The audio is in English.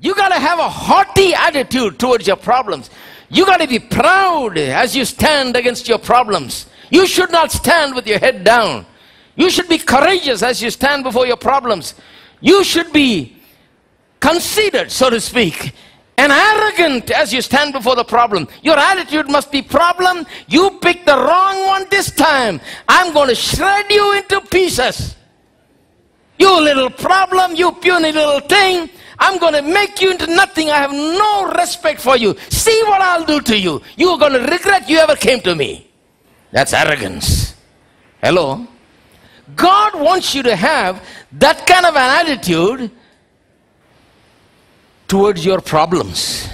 You got to have a haughty attitude towards your problems. You got to be proud as you stand against your problems. You should not stand with your head down. You should be courageous as you stand before your problems. You should be conceited, so to speak, and arrogant as you stand before the problem. Your attitude must be, problem, you picked the wrong one this time. I'm going to shred you into pieces. You little problem, you puny little thing. I'm going to make you into nothing. I have no respect for you. See what I'll do to you. You're going to regret you ever came to me. That's arrogance. Hello? God wants you to have that kind of an attitude towards your problems.